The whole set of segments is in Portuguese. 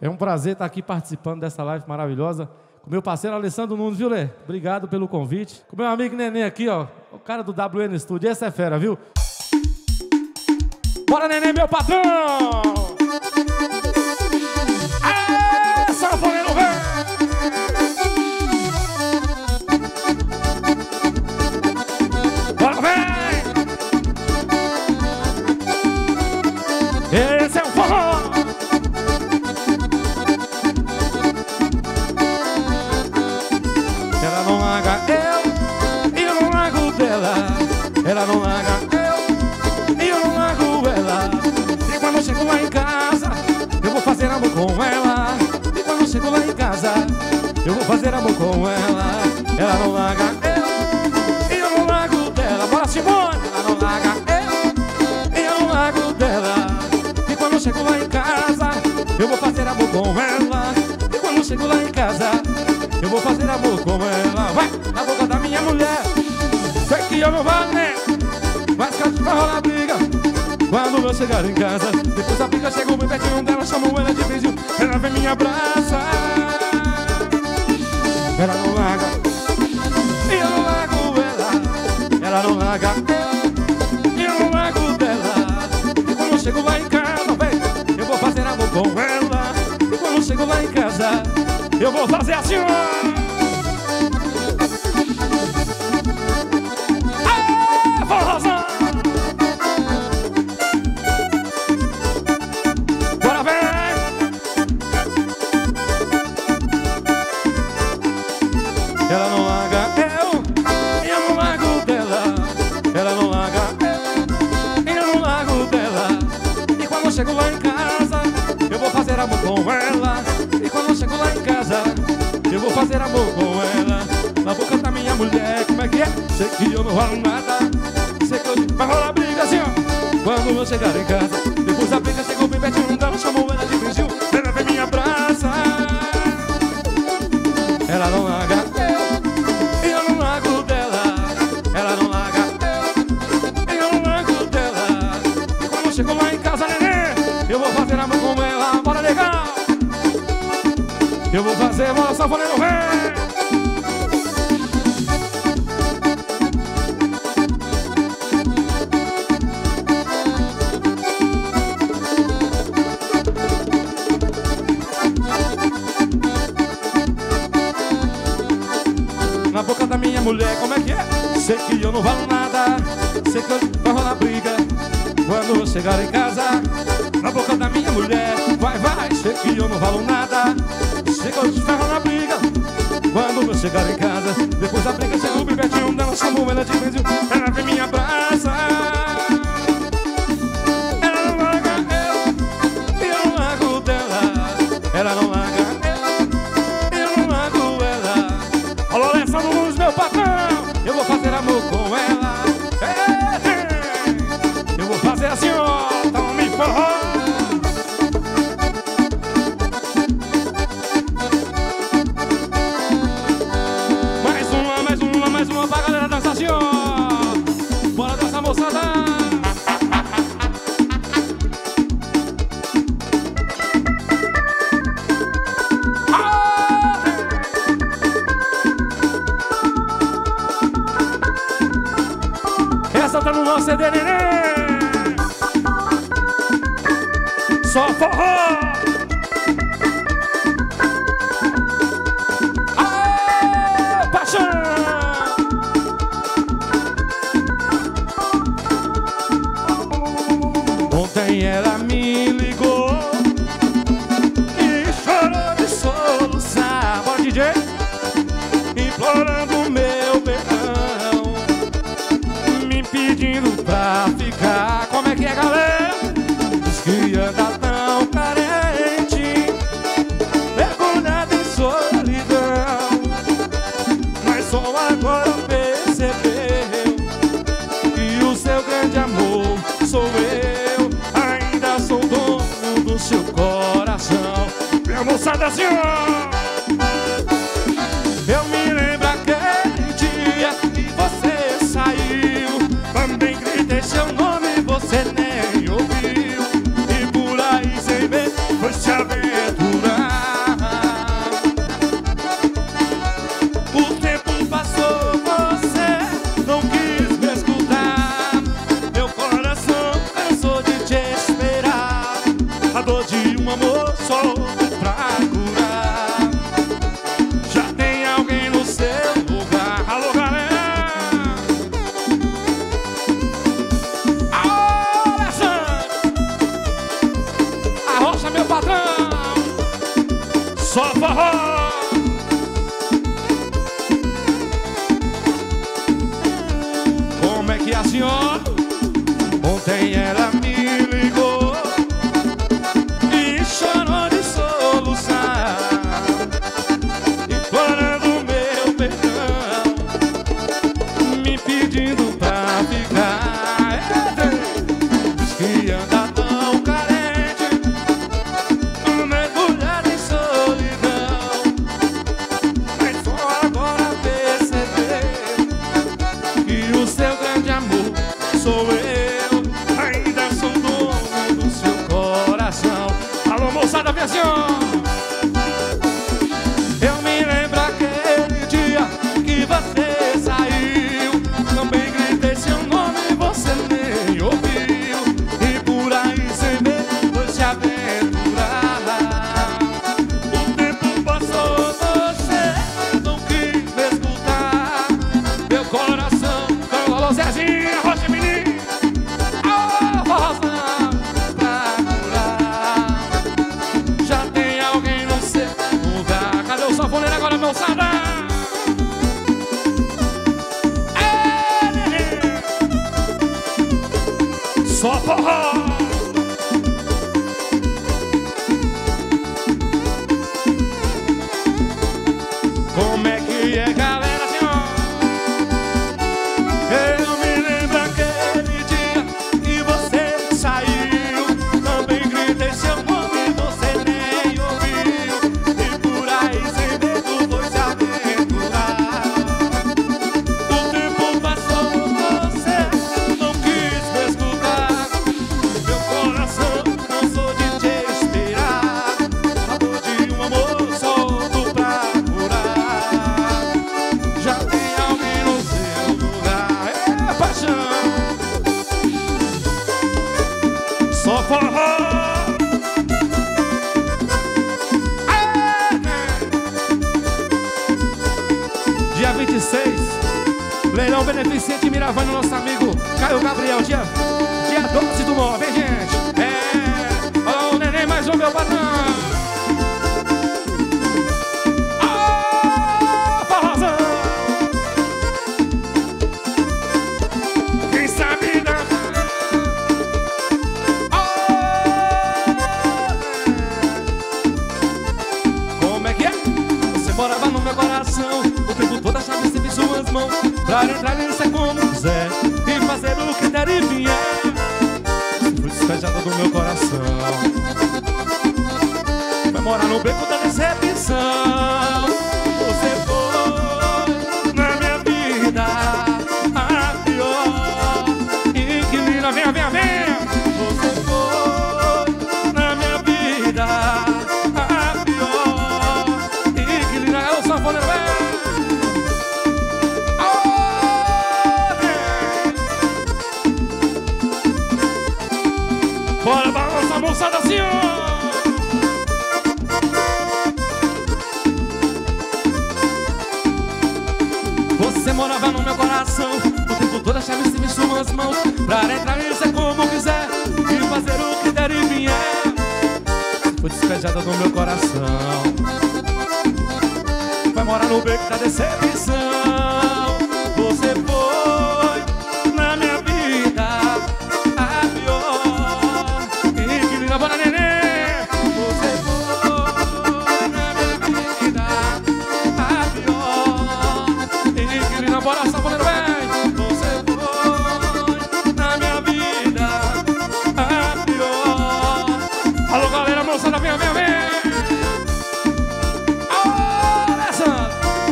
É um prazer estar aqui participando dessa live maravilhosa. Com meu parceiro Alessandro Nunes, viu, Lê? Obrigado pelo convite. Com meu amigo Nenê aqui, ó. O cara do WN Stúdio. Essa é fera, viu? Bora, Nenê, meu patrão! Aê, sanfoneiro vem! Bora, vem! Esse é o forró! Ela não larga eu, e eu não largo dela. Ela não larga eu, e eu não largo ela. E quando eu chego lá em casa, eu vou fazer amor com ela. E quando eu chego lá em casa, eu vou fazer amor com ela. Ela não larga eu, e eu não largo dela. Bora, Simone! Ela não larga eu, e eu não largo dela. E quando eu chego lá em casa, eu vou fazer amor com ela. E quando eu chego lá em casa, eu vou fazer amor com ela. Vai na boca da minha mulher, sei que eu não vale, né? Mas caso vai rolar briga quando eu chegar em casa. Depois a briga chegou bem pertinho dela, chamou ela de beijinho. Ela vem me abraça. Ela não larga e eu não largo ela. Ela não larga eu e eu não largo dela. E quando eu chego lá em casa, véi, eu vou fazer amor com ela. E quando eu chego lá em casa, eu vou fazer assim, ó. Aê, forrozão. Bora, vem. Ela não larga eu, eu não largo dela. Ela não larga eu, eu não largo dela. E quando eu chego lá em casa, eu vou fazer amor com ela. E quando eu chego lá em casa, eu vou fazer amor com ela. Na boca da minha mulher, como é que é? Sei que eu não rolo nada, sei que eu vai rolar briga assim, ó. Quando eu chegar em casa, depois a briga chegou bem pertinho, não dava, chamou ela de beijinho. Ela vem me abraça. Ela não larga eu, e eu não largo dela. Ela não larga eu, e eu não largo dela. E quando eu chego lá em casa, Nenê, eu vou fazer amor com ela. Bora, legal! Eu vou fazer uma sanfoneira, vem! Na boca da minha mulher, como é que é? Sei que eu não valo nada, sei que eu vai rolar briga quando eu chegar em casa. Na boca da minha mulher, vai, vai, sei que eu não valo nada, sei que eu te ferro na briga quando eu chegar em casa. Depois a briga chega o bibetinho dela, chamou ela de beijinho. Ela vem me abraça. Ela não larga eu, eu não largo dela. Ela não larga eu não largo ela. Alô, Alessandro Nunes, meu patrão, eu vou fazer amor com ela. Eu vou fazer assim, ó, então me forró. Só forró! Aê, paixão! Ontem ela me ligou e chorou de soluçar. Bora, DJ! Implorando meu perdão, me pedindo pra ficar. Como é que é, galera? Diz que anda seu coração, minha moçada senhora. Eu me lembro aquele dia que você saiu, também gritei seu nome e você nem ouviu, e por aí sem ver foi se aventurar.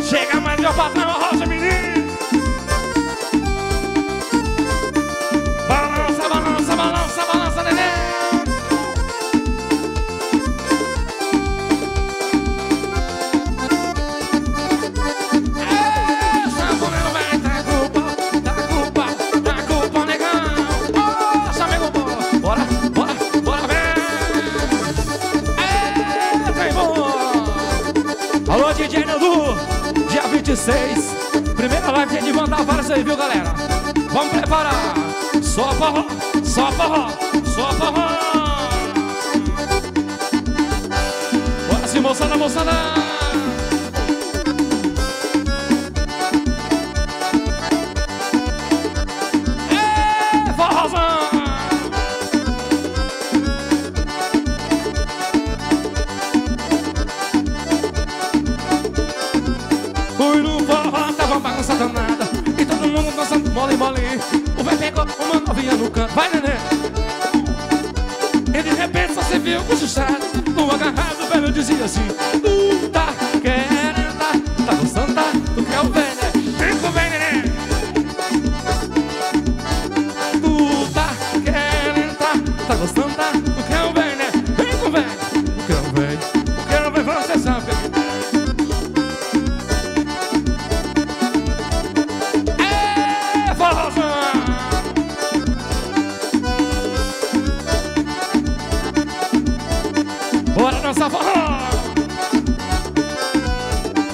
Chega mais meu patrão, rocha menino. DJ Nando, dia 26, primeira live de Edivan Tavares aí, viu, galera? Vamos preparar, só forró, só forró, só forró. Bora se moçada, moçada. Ê, forrozão. Danada, e todo mundo dançando mole, mole. O velho pegou uma novinha no canto, vai, Nenê. E de repente só se viu cochichado. No agarrado o velho dizia assim: tu tá querendo, tá gostando, tá? Tu quer o velho, tu vem, Nenê. Tu tá querendo, tá gostando, tá? Tu quer o velho, né? Vem com o velho. Tu quer o velho, tu quer o velho, você sabe.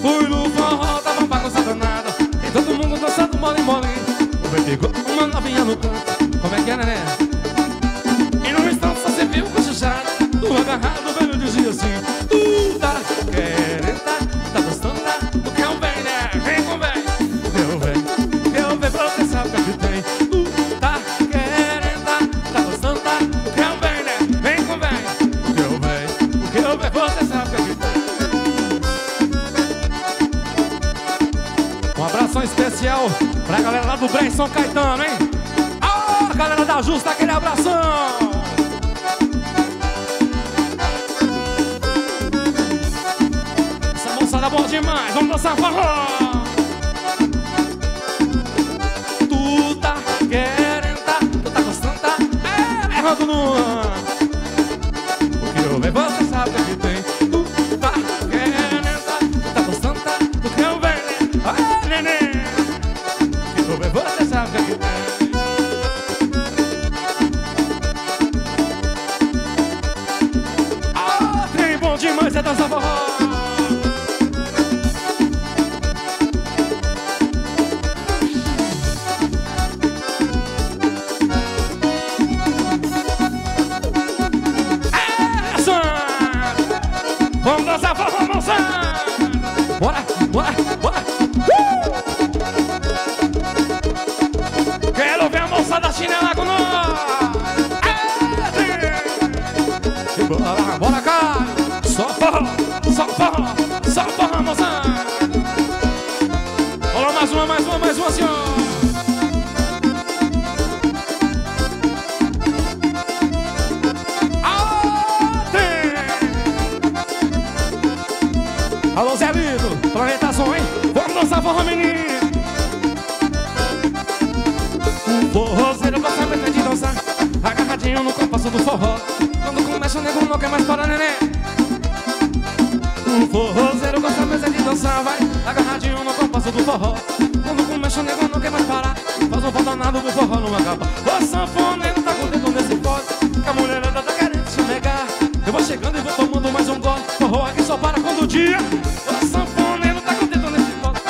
Fui no forró, tava bagunçada nada. E todo mundo dançando mole, mole. O velho pegou uma novinha no canto. Como é que era, né? E num instante só se viu cochichada. Do agarrado o velho dizia assim: tu tá querendo, tá gostando, tá? Tu quer o velho, né? Vem com o velho. Meu velho, pra você saber o que tem. Tu tá querendo, tá gostando, tá? Tu quer o velho, né? Vem com o velho. Meu velho, você sabe o que tem. Especial pra galera lá do Brem São Caetano, hein? Ah, galera da Justa, aquele abração! Essa moçada é boa demais, vamos dançar forró! Tu tá querendo, tá? Tu tá gostando, tá? É, errado no ar. O que eu levanto, sabe que tem. Tu tá querendo, tá? Tu tá gostando, tá? Tu quer o velho, né? Ah, Nenê! Você sabe o que tem. Ah, tem bom demais é dançar forró. Essa! Vamos dançar forró, moça! Bora, bora, bora! Da chinela com nós. E bora lá, bora cá. Só forró, só forró, só forró, moçada. Olha mais uma, mais uma, mais uma, senhor. Até. Alô, Zé Luiz, planetação, hein? Vamos dançar forró, menino. Forrozeiro gosta muito de dançar, agarradinho no compasso do forró. Quando começa o nego não quer mais parar, Nenê. O forrozeiro gosta muito de dançar, vai agarradinho no compasso do forró. Quando começa o nego não quer mais parar, faz um faltanado do forró não acaba. O sanfoneiro tá com o dedo nesse pote, que a mulherada tá querendo se negar. Eu vou chegando e vou tomando mais um gole, forró aqui só para quando o dia. O sanfoneiro tá com o dedo nesse pote,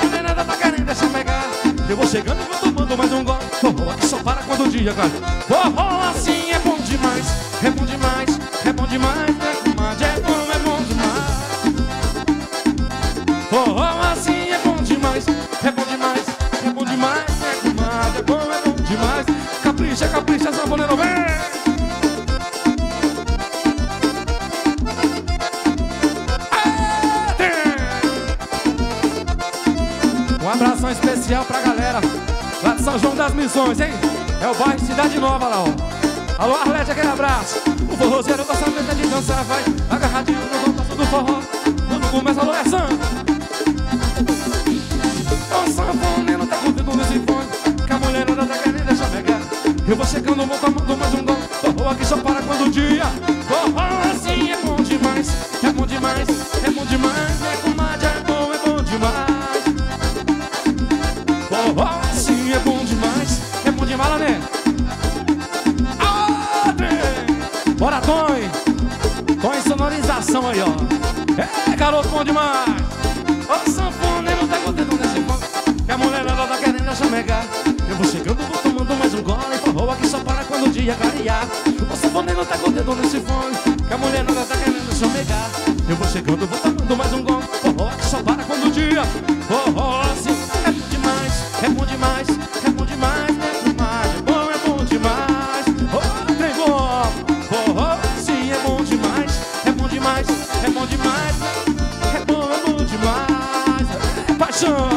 a mulherada tá querendo deixar pegar. Eu vou chegando e vou tomando mais um gole, forró aqui só para quando o dia cai. Forró assim é bom demais, é bom demais, é bom demais, é bom demais. Forró assim é bom demais, é bom demais, é bom demais, é bom demais. Capricha, capricha, sanfoneiro vem. Um abração especial pra galera lá de São João das Missões, hein? É o bairro Cidade Nova lá, ó. Alô, Arlete, aquele abraço. O forrozeiro gosta muito de dançar, vai agarradinho no compasso do forró. Quando começa, alô, é samba. O sanfoneiro tá com o dedo nesse fone, que a mulherada tá querendo deixar pegar. Eu vou chegando, vou tomando mais um gol, forró aqui só para quando o dia. Forró assim é bom demais, é bom demais, é bom demais, é comadre, é bom demais. Forró assim é bom demais, né? Abre! Bora, Tom! Tom sonorização aí, ó. É, garoto, bom demais! Olha o sanfoneiro tá contendo nesse fogo, que a mulherada tá querendo já megar. Eu vou chegando, vou tomando mais um gole, forró aqui só para quando o dia clarear. O sanfoneiro tá contendo nesse fogo, que a mulherada tá querendo já megar. Eu vou chegando, vou tomando mais um gole, forró aqui só para quando o dia. Forró assim é bom demais, é bom demais, é bom demais, é bom demais, é bom demais. Oh, trem bom, forró sim é bom demais, é bom demais, é bom demais, é bom demais. Paixão.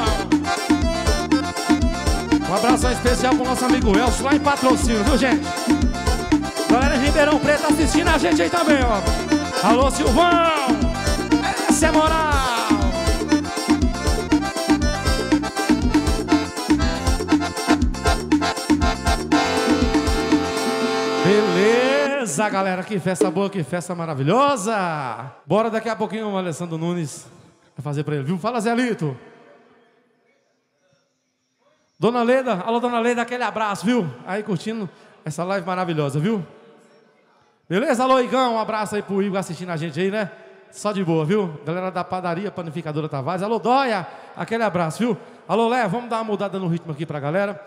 Um abraço especial pro nosso amigo Elcio lá em Patrocínio, viu gente? Galera de Ribeirão Preto assistindo a gente aí também, ó. Alô Silvão, essa é moral. Beleza, galera, que festa boa, que festa maravilhosa. Bora daqui a pouquinho o Alessandro Nunes vai fazer pra ele, viu? Fala, Zé Lito. Dona Leda, alô, Dona Leda, aquele abraço, viu? Aí curtindo essa live maravilhosa, viu? Beleza, alô, Igão, um abraço aí pro Igor assistindo a gente aí, né? Só de boa, viu? Galera da padaria Panificadora Tavares, alô, Dóia, aquele abraço, viu? Alô, Lé, vamos dar uma mudada no ritmo aqui pra galera.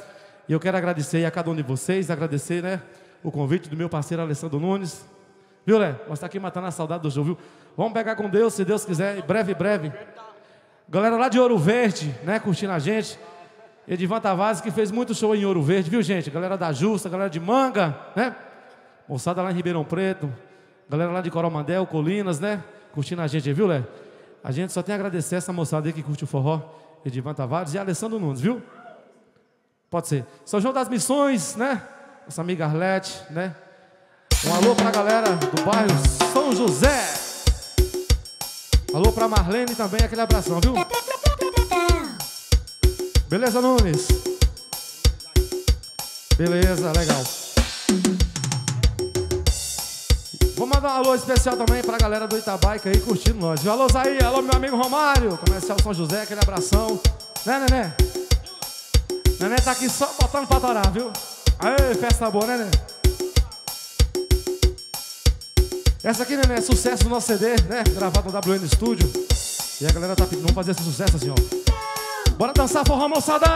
E eu quero agradecer aí a cada um de vocês, agradecer, né? O convite do meu parceiro Alessandro Nunes. Viu, Lé? Nós tá aqui matando a saudade do show, viu? Vamos pegar com Deus, se Deus quiser, em breve, breve. Galera lá de Ouro Verde, né? Curtindo a gente. Edivan Tavares, que fez muito show em Ouro Verde, viu, gente? Galera da Justa, galera de Manga, né? Moçada lá em Ribeirão Preto. Galera lá de Coromandel, Colinas, né? Curtindo a gente, viu, Lé? A gente só tem a agradecer essa moçada aí que curte o forró. Edivan Tavares e Alessandro Nunes, viu? Pode ser. São João das Missões, né? Nossa amiga Arlete, né? Um alô pra galera do bairro São José. Alô pra Marlene também, aquele abração, viu? Beleza, Nunes? Beleza, legal. Vou mandar um alô especial também pra galera do Itabaica aí, curtindo nós. Alô, Isaías, alô, meu amigo Romário, comercial São José, aquele abração. Né, Nenê? Nenê tá aqui só botando pra torar, viu? Aê, festa boa, né, Nenê? Essa aqui, Nenê, é sucesso do nosso CD, né? Gravado no WN Stúdio. E a galera tá pedindo, vamos fazer esse sucesso assim, ó. Bora dançar, forró, moçada!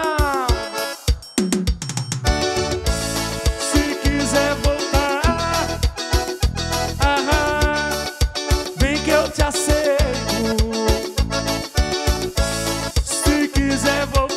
Se quiser voltar, aham, vem que eu te aceito. Se quiser voltar,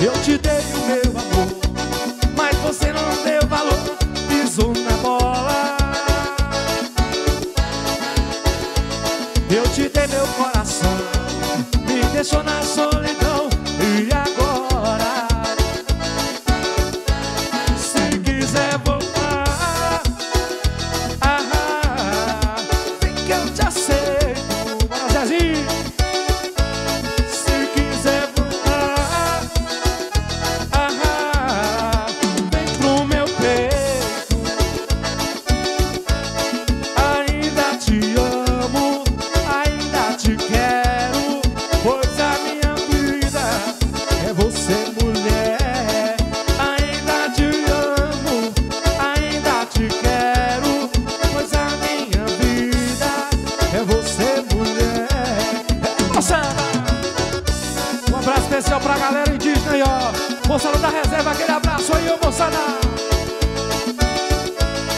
eu te dei o meu amor, mas você não deu valor, pisou na bola. Eu te dei meu coração, me deixou na solidão, e agora? Se quiser voltar, ah, vem que eu te aceito, Zezinho. Moçada da reserva, aquele abraço aí, ô moçada.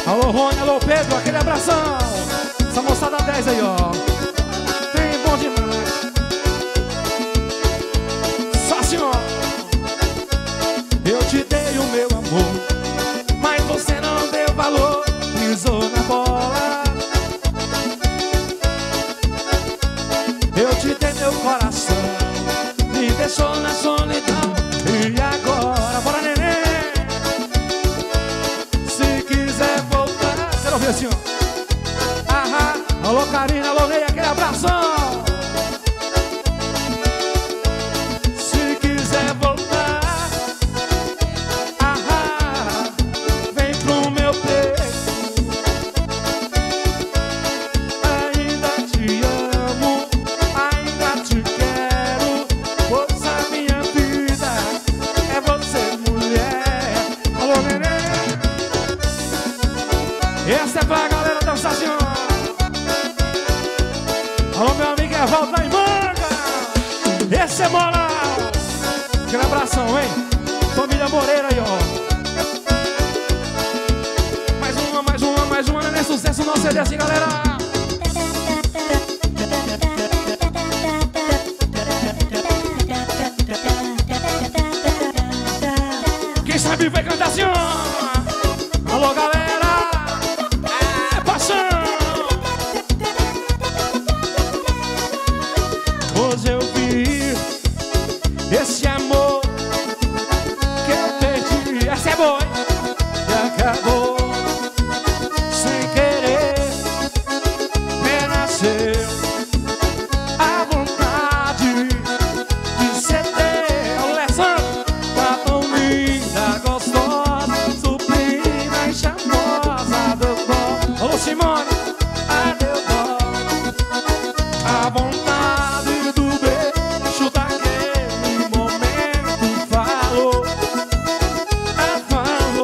Alô, Rony, alô, Pedro, aquele abração. Essa moçada 10 aí, ó. Tem bom demais. Só assim, ó. Eu te dei o meu amor, mas você não deu valor, pisou na bola. Eu te dei meu coração, me deixou na solidão. E agora, bora, Nenê. Se quiser voltar, quero ouvir assim, ó. Ahá, alô, Karina, alô, Leia. semana! Aquele abração, hein? Família Moreira aí, ó. Mais uma, né? Sucesso nosso CD assim, galera! Quem sabe vai cantar assim, ó! Alô, galera! É, paixão! Hoje eu vi esse amor que eu perdi. Essa é boa, hein? E acabou sem querer. Me nasceu a vontade de ser teu. Alessandro, tão linda, gostosa, sublime e charmosa. Deu dó. Alô, Simone, deu dó. A vontade do beijo daquele momento falou. Sinto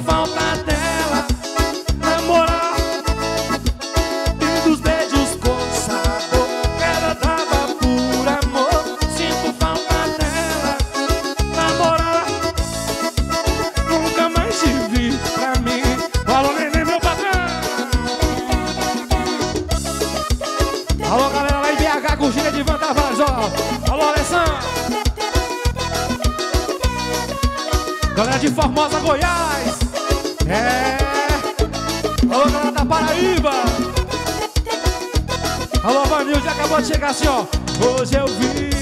falta dela, na moral, e dos beijos com sabor. Ela dava por amor. Sinto falta dela, na moral. Nunca mais te vi pra mim. Alô, Nenê, meu patrão. Alô, galera lá em BH, curtindo Edivan Tavares, ó. Alô, Alessandro. Galera de Formosa, Goiás. É. Alô, galera da Paraíba. Alô, Vanil, já acabou de chegar assim, ó. Hoje eu vi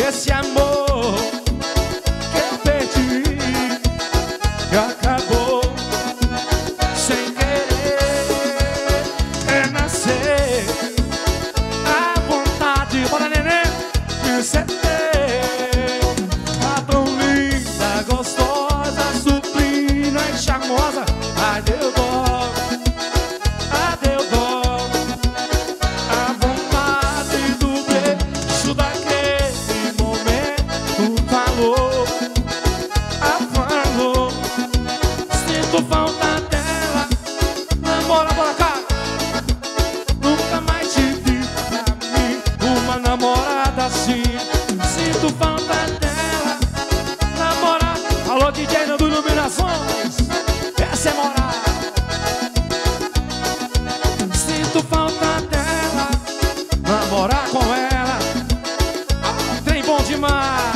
esse amor que eu perdi, que acabou sem querer. Renascer a vontade. Bora, Nenê, de ser teu. Tá tão linda, gostosa, sublime e charmosa. Ai, deu dó. Ai, deu dó. A vontade do beijo daquele momento falou. Falou. Sinto falta dela. Namora, bora cá. Nunca mais te vi pra mim. Uma namorada assim. Sinto falta dela. Namora. Alô, DJ Nando, iluminações. Essa é moral. Sinto falta dela. Namorar com ela. Ah, trem bom demais.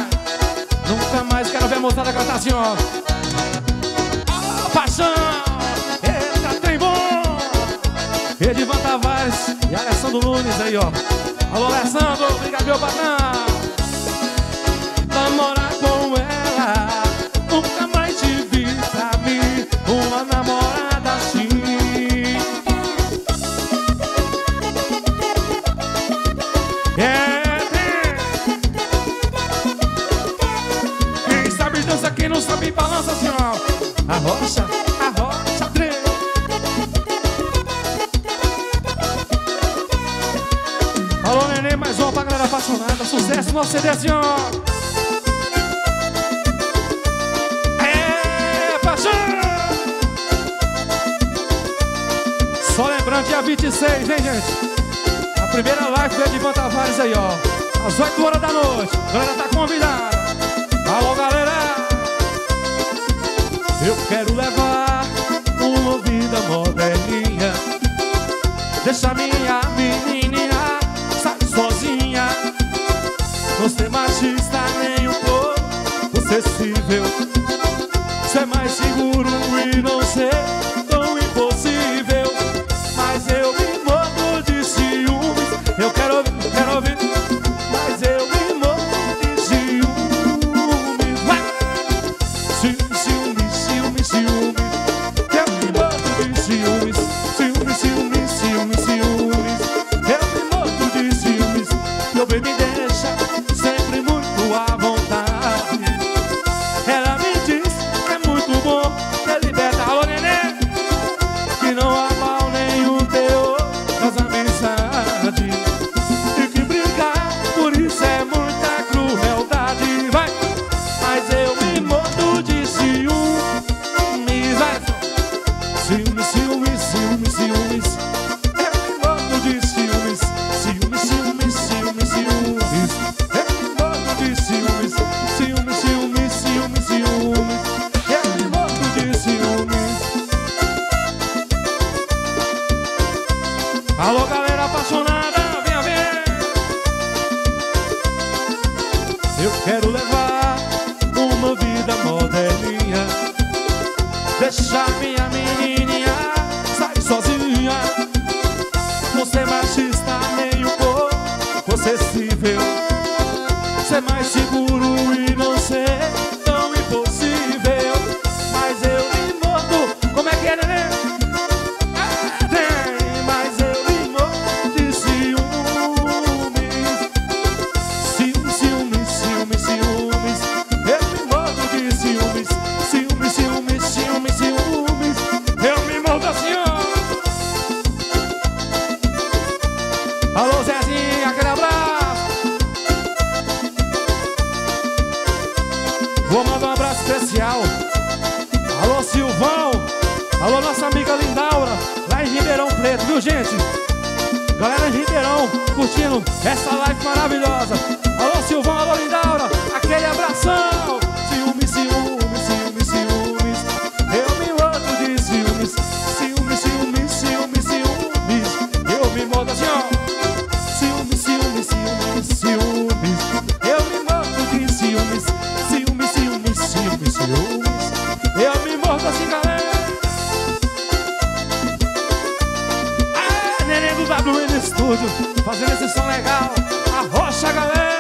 Nunca mais quero ver a moçada cantar assim, ó. Ah, paixão. Eita, trem bom. Edivan Tavares e Alessandro Nunes aí, ó. Alô, Alessandro, obrigado, meu patrão. Namorar com ela. Nunca mais te vi pra mim. Uma namorada assim. É, tem. Quem sabe dança, quem não sabe balança assim, ó. A rocha, trem. Alô, Nenê, mais uma pra galera apaixonada. Sucesso, nosso CD assim, ó. É, paixão. Só lembrando, dia 26, hein, gente? A primeira live do Edivan Tavares aí, ó. Às 8 horas da noite. A galera tá convidada. Alô, galera. Eu quero levar uma vida moderninha. Deixa minha menininha sair sozinha. Não ser machista nem um pouco possessível. Ser mais seguro e não ser tão impossível. Mas eu me morro de ciúmes. Eu quero ouvir. Mas eu me morro de ciúmes. Vai! Ciúmes. Eu me morro de ciúmes. Ciúmes. Eu me morro de ciúmes. Meu bem me deixa sempre muito à vontade. Ela me diz que é muito bom ter liberdade. Alô, Nenê! Eu quero levar uma vida moderninha, deixar minha menininha sair sozinha, não ser machista nem um pouco possessível, ser mais seguro e não ser tão impossível. Mas eu me mordo, como é que é, Nenê? Mas eu me mordo de ciúmes. Eu me mordo de ciúmes. Eu me mordo assim, ó. Alô, Zezinho, aquele abraço. Vou mandar um abraço especial. Alô, Silvão. Alô, nossa amiga Lindaura, lá em Ribeirão Preto, viu, gente? Galera de Ribeirão, curtindo essa live maravilhosa. Alô, Silvão, alô, Lindaura, aquele abração. Ciúmes. Eu me mordo de ciúmes. Eu me mordo assim, ó. Ciúmes. Eu me mordo de ciúmes. Eu me mordo assim, galera. Ah, Nenê do WN Stúdio, fazendo esse som legal. Arrocha, galera.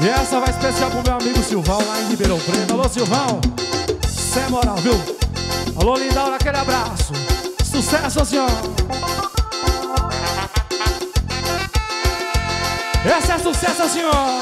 E essa vai especial pro meu amigo Silvão, lá em Ribeirão Preto. Alô, Silvão, cê é moral, viu? Alô, Lindaura, aquele abraço. Sucesso, senhor. Esse é sucesso, senhor.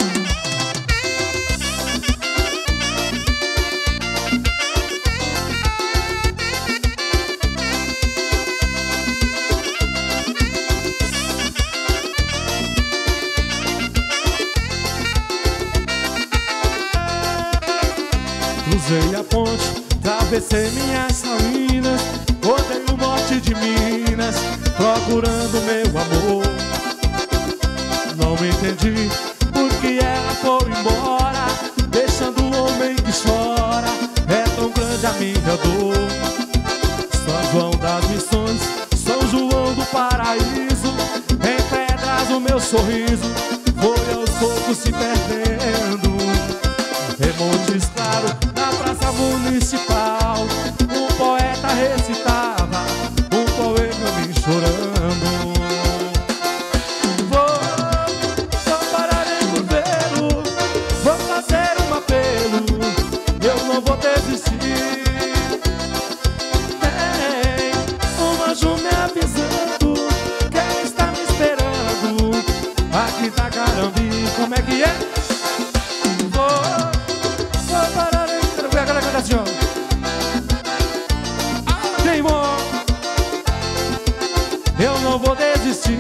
Cruzei a ponte, travessei minhas salinas, rodei o norte de Minas, procurando meu amor. Não entendi porque ela foi embora, deixando o homem que chora, é tão grande a minha dor. São João das Missões, São João do Paraíso, em pedras o meu sorriso, foi aos poucos se perdendo. Remontes claros na praça municipal, um poeta recitava um poema me chorando. Vou parar em Cruzeiro, vou fazer um apelo, eu não vou desistir. Tem uma jumenta me avisando que ela está me esperando aqui na Carambi. Como é que é? Eu não vou desistir.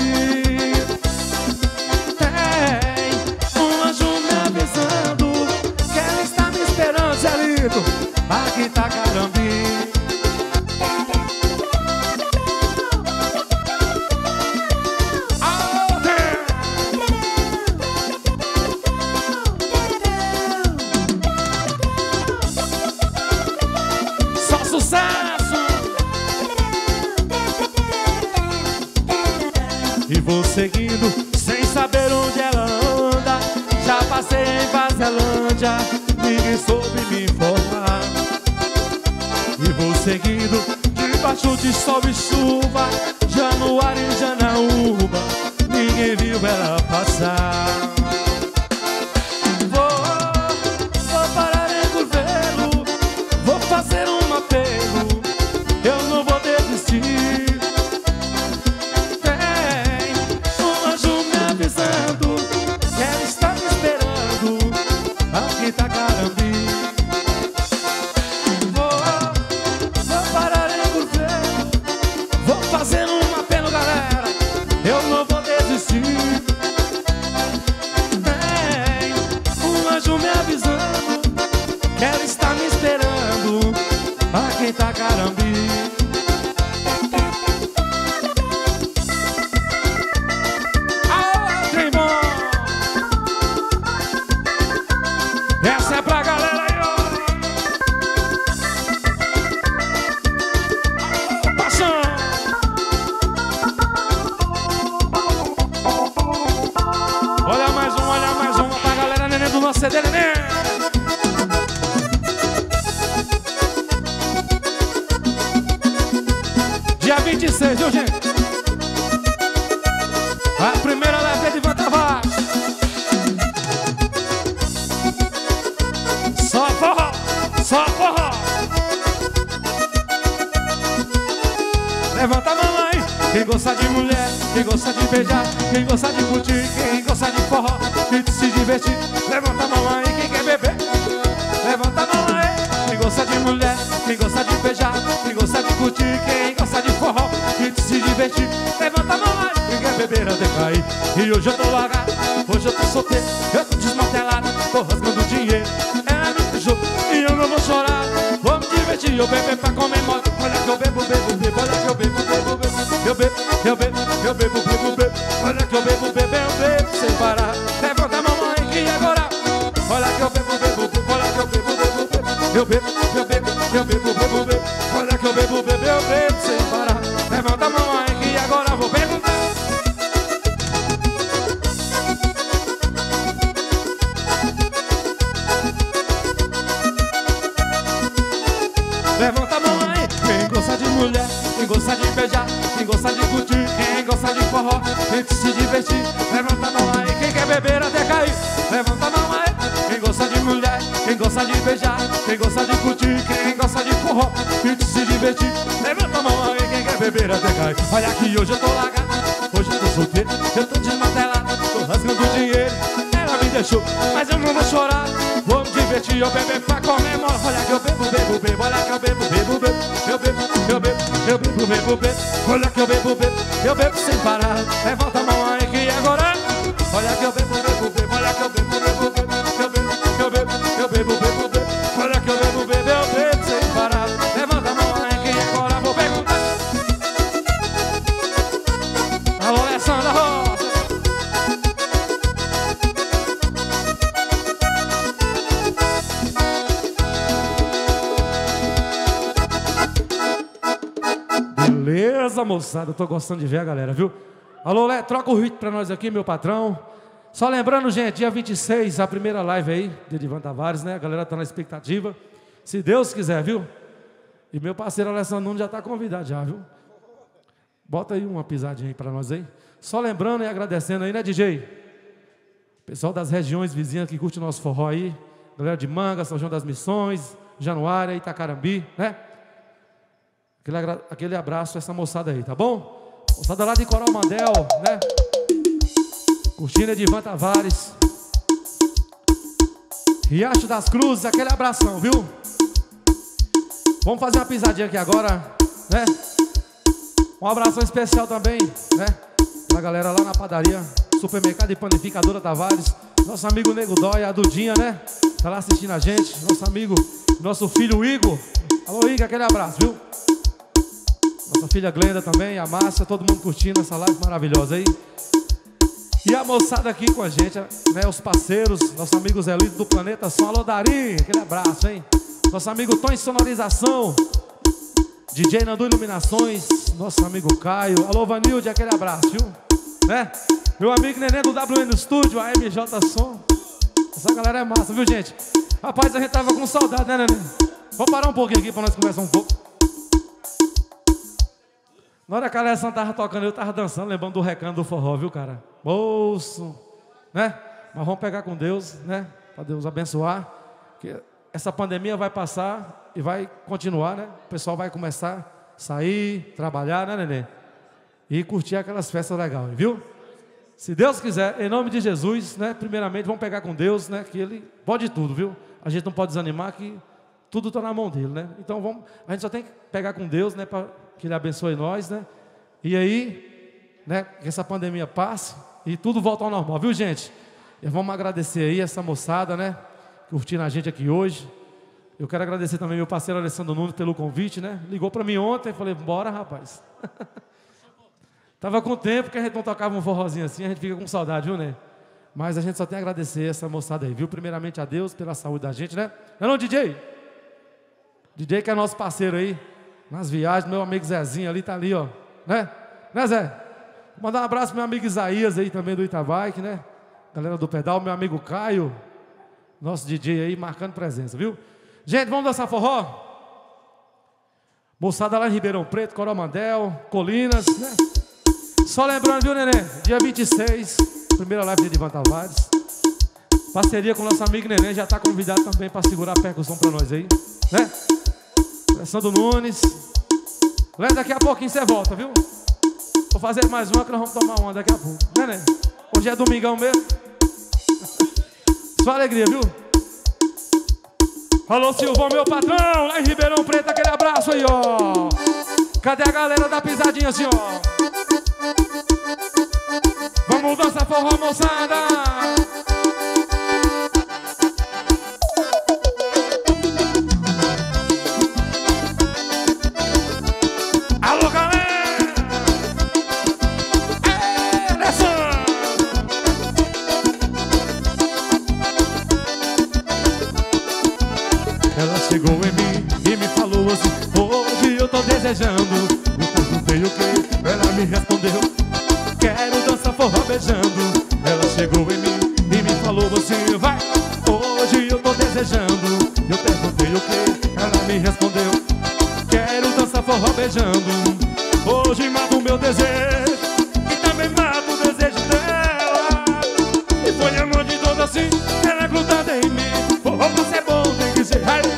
Tem uma jumenta avisando que ela está me esperando, Zé Lido, aqui tá Carambi. Vou seguindo, sem saber onde ela anda. Já passei em Vazelândia, ninguém soube me informar. E vou seguindo, debaixo de sol e chuva, Januário e Janaúba, ninguém viu ela passar. Vou parar em Curvelo, vou fazer um apelo, eu não vou desistir. Olha mais um CD, Nenê. Dia 26, viu, gente? A primeira live de Edivan Tavares. Só forró, só forró. Levanta a mão aí. Quem gosta de mulher, quem gosta de beijar, quem gosta de curtir, quem gosta de forró, quem se divertir, levanta a mão aí. Quem quer beber, levanta a mão aí. Quem gosta de mulher, quem gosta de beijar, quem gosta de curtir, quem gosta de forró, quem se divertir, levanta a mão aí. Quem quer beber, não decair. E hoje eu tô largado, hoje eu tô solteiro, eu tô desmantelado, tô rasgando dinheiro. É muito jogo e eu não vou chorar, vou me divertir. Eu beber pra comemorar, olha que eu bebo, bebo, bebo, olha que eu bebo, bebo, bebo. Eu bebo, eu bebo, eu bebo, bebo, bebo. Olha que eu bebo sem parar. Levanta a mamãe que agora. Olha que eu bebo, bebo, bebo. Olha que eu bebo, bebo, bebo. Eu bebo, eu bebo, eu bebo, bebo, bebo. Olha que eu bebo sem parar. Levanta a mamãe que agora vou perguntar. Levanta a mamãe. Quem gosta de mulher, quem gosta de beijar, quem gosta de curtir, quem gosta de forró, quem se divertir, levanta a mão aí. Quem quer beber até cair, levanta a mão aí. Quem gosta de mulher, quem gosta de beijar, quem gosta de curtir, quem gosta de forró, quem se divertir, levanta a mão aí. Quem quer beber até cair. Olha que hoje eu tô largado, hoje eu tô solteiro, eu tô desmantelado, tô rasgando dinheiro. Ela me deixou, mas eu não vou chorar, vou me divertir, eu beber pra comemorar. Olha que eu bebo, bebo, bebo, olha que eu bebo, bebo, bebo, eu bebo, eu bebo, eu bebo, bebo, bebo. Olha que eu bebo sem parar. Levanta a mão aí que agora. Olha que eu bebo, bebo, bebo. Olha que eu bebo, bebo, bebo. Eu bebo, eu bebo, eu bebo, bebo, bebo. Olha que eu bebo sem parar. Levanta a mão aí que agora vou perguntar. Alô, Alessandro Nunes. Beleza, moçada, eu tô gostando de ver a galera, viu? Alô, Lé, troca o ritmo pra nós aqui, meu patrão. Só lembrando, gente, dia 26, a primeira live aí de Edivan Tavares, né? A galera tá na expectativa, se Deus quiser, viu? E meu parceiro Alessandro Nunes já tá convidado já, viu? Bota aí uma pisadinha aí pra nós aí. Só lembrando e agradecendo aí, né, DJ? Pessoal das regiões vizinhas que curte o nosso forró aí, galera de Manga, São João das Missões, Januária, Itacarambi, né? Aquele abraço a essa moçada aí, tá bom? Moçada lá de Coromandel, né? Curtindo Edivan Tavares, Riacho das Cruzes, aquele abração, viu? Vamos fazer uma pisadinha aqui agora, né? Um abração especial também, né? Pra galera lá na padaria, supermercado e Panificadora Tavares. Nosso amigo Nego Dóia, a Dudinha, né? Tá lá assistindo a gente, nosso amigo, nosso filho Igor. Alô, Igor, aquele abraço, viu? Nossa filha Glenda também, a Márcia, todo mundo curtindo essa live maravilhosa aí. E a moçada aqui com a gente, né, os parceiros, nosso amigo Zé Luiz do Planeta Som, alô Dari, aquele abraço, hein? Nosso amigo Tom em Sonorização, DJ Nando Iluminações, nosso amigo Caio, alô Vanilde, aquele abraço, viu? Né? Meu amigo Nenê do WN Stúdio, a MJ Som. Essa galera é massa, viu, gente? Rapaz, a gente tava com saudade, né, Nenê? Vamos parar um pouquinho aqui pra nós conversar um pouco. Na hora que a Alessandra tava tocando, eu tava dançando, lembrando do recanto do forró, viu, cara? Moço, né? Mas vamos pegar com Deus, né? Pra Deus abençoar. Porque essa pandemia vai passar e vai continuar, né? O pessoal vai começar a sair, trabalhar, né, Nenê? E curtir aquelas festas legais, viu? Se Deus quiser, em nome de Jesus, né? Primeiramente, vamos pegar com Deus, né? Que Ele pode tudo, viu? A gente não pode desanimar que tudo tá na mão dEle, né? Então, vamos, a gente só tem que pegar com Deus, né? Pra que Ele abençoe nós, né? E aí, né? Que essa pandemia passe e tudo volta ao normal, viu, gente? E vamos agradecer aí essa moçada, né? Curtindo a gente aqui hoje. Eu quero agradecer também meu parceiro Alessandro Nunes pelo convite, né? Ligou pra mim ontem, falei, bora, rapaz. Tava com tempo que a gente não tocava um forrozinho assim, a gente fica com saudade, viu, né? Mas a gente só tem a agradecer essa moçada aí, viu? Primeiramente a Deus pela saúde da gente, né? Não, DJ? DJ que é nosso parceiro aí. Nas viagens, meu amigo Zezinho ali, tá ali, ó, né? Né, Zé? Vou mandar um abraço pro meu amigo Isaías aí também do Itabike, né? Galera do pedal, meu amigo Caio, Nosso DJ aí marcando presença, viu? Gente, vamos dançar forró? Moçada lá em Ribeirão Preto, Coromandel, Colinas, né? Só lembrando, viu, Nenê? Dia 26, primeira live de Edivan Tavares. Parceria com o nosso amigo Nenê, já está convidado também para segurar a percussão para nós aí, né? Alessandro Nunes. Lembra, daqui a pouquinho você volta, viu? Vou fazer mais uma que nós vamos tomar uma daqui a pouco, né, Nenê? Hoje é domingão mesmo. Só alegria, viu? Alô, Silvão, meu patrão, lá em Ribeirão Preto, aquele abraço aí, ó. Cadê a galera da pisadinha, assim, ó? Vamos dançar forró, moçada! Chegou em mim e me falou assim: hoje eu tô desejando. Eu perguntei o que, ela me respondeu: quero dançar forró beijando. Ela chegou em mim e me falou assim: vai, hoje eu tô desejando. Eu perguntei o que, ela me respondeu: quero dançar forró beijando. Hoje mata o meu desejo e também mata o desejo dela. E foi a mão de toda assim, ela grudada em mim. Forró pra ser bom tem que ser raiz.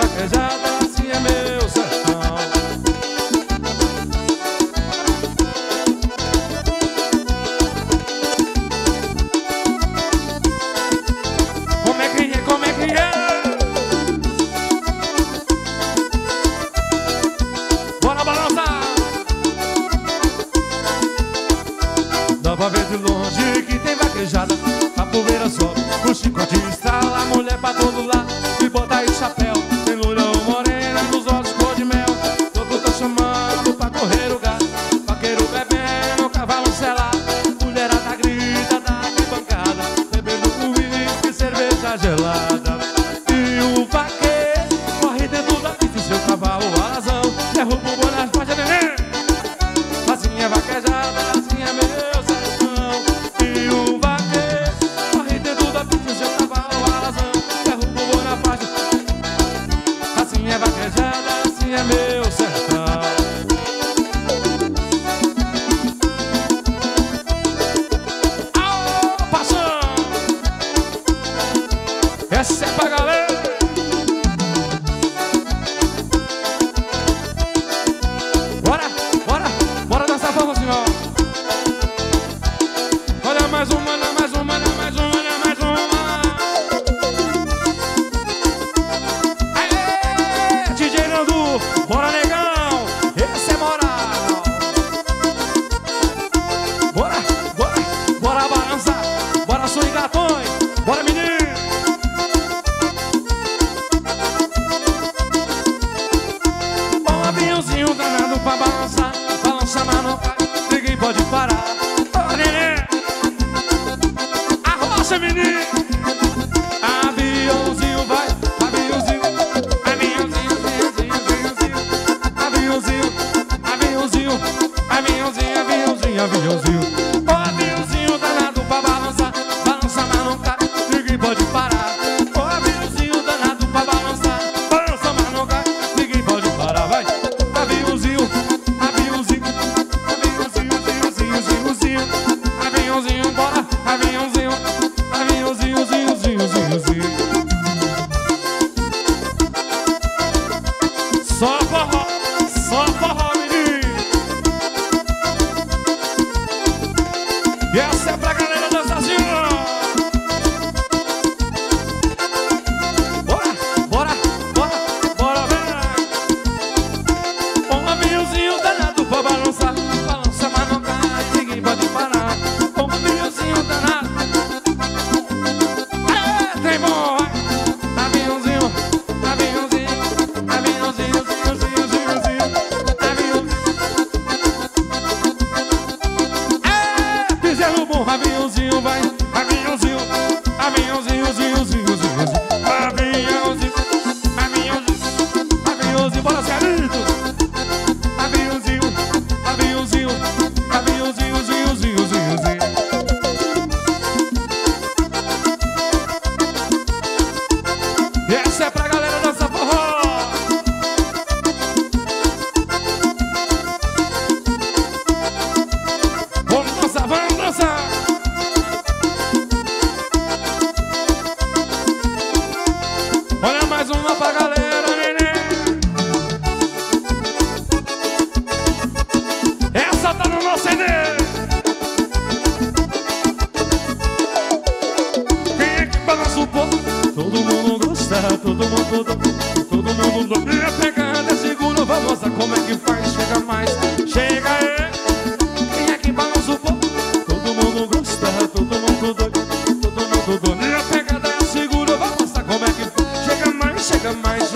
Vaquejada, assim é meu sertão. E um vaqueiro corre dentro da pista. Essa é pra galera. Bora, bora, bora dançar forró, Simão. Olha mais uma, na mais uma, na mais uma, na mais uma. Aê, DJ Nando, bora negão, esse é moral. Bora, bora, bora balançar, bora suir gatões, bora menino. Pra balançar, balança, mas não para, ninguém pode parar. Ô, Nenê, arrocha, menino. Aviãozinho vai, aviãozinho, aviãozinho, aviãozinho, aviãozinho, aviãozinho, aviãozinho. Ô, aviãozinho danado pra balançar, balança, mas não para, ninguém pode parar. Ô, aviãozinho danado pra balançar, balança, mas não para, ninguém pode parar, vai. Só forró, menino. E essa é pra galera dançar assim, ó. Bora, bora, bora, bora, vem. Um aviãozinho danado pra balançar, balança, mas não cai, ninguém pode parar. Um aviãozinho danado. É, tem bom. Aviãozinho vai, aviãozinho, aviãozinho, aviãozinho, aviãozinho, aviãozinho, aviãozinho, bora ser lindo. Aviãozinho, aviãozinho, aviãozinho, aviãozinho, aviãozinho. Essa é pra galera dançar forró. Vamos dançar, vamos dançar. Uma pra galera, Nenê. Essa tá no nosso CD. Quem é que balança o povo? Todo mundo gosta, todo mundo gosta. Pegada, segura, balança, como é que faz? Chega mais, chega aí. Quem é que balança o povo? Todo mundo gosta, todo mundo pegada, segura, balança, como é que faz? Chega mais, chega mais.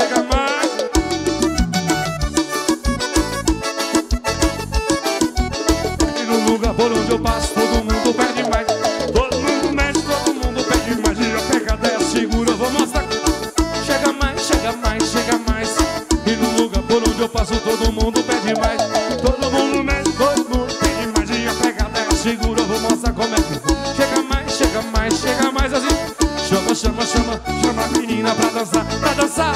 E no lugar por onde eu passo, todo mundo perde mais. Todo mundo mexe, todo mundo perde mais. E a pegada é segura, eu vou mostrar. Chega mais, chega mais, chega mais. E no lugar por onde eu passo, todo mundo perde mais. Todo mundo mexe, todo mundo perde mais. E a pegada é segura, eu vou mostrar como é que. Chega mais, chega mais, chega mais assim. Chama, chama, chama, chama a menina pra dançar, pra dançar.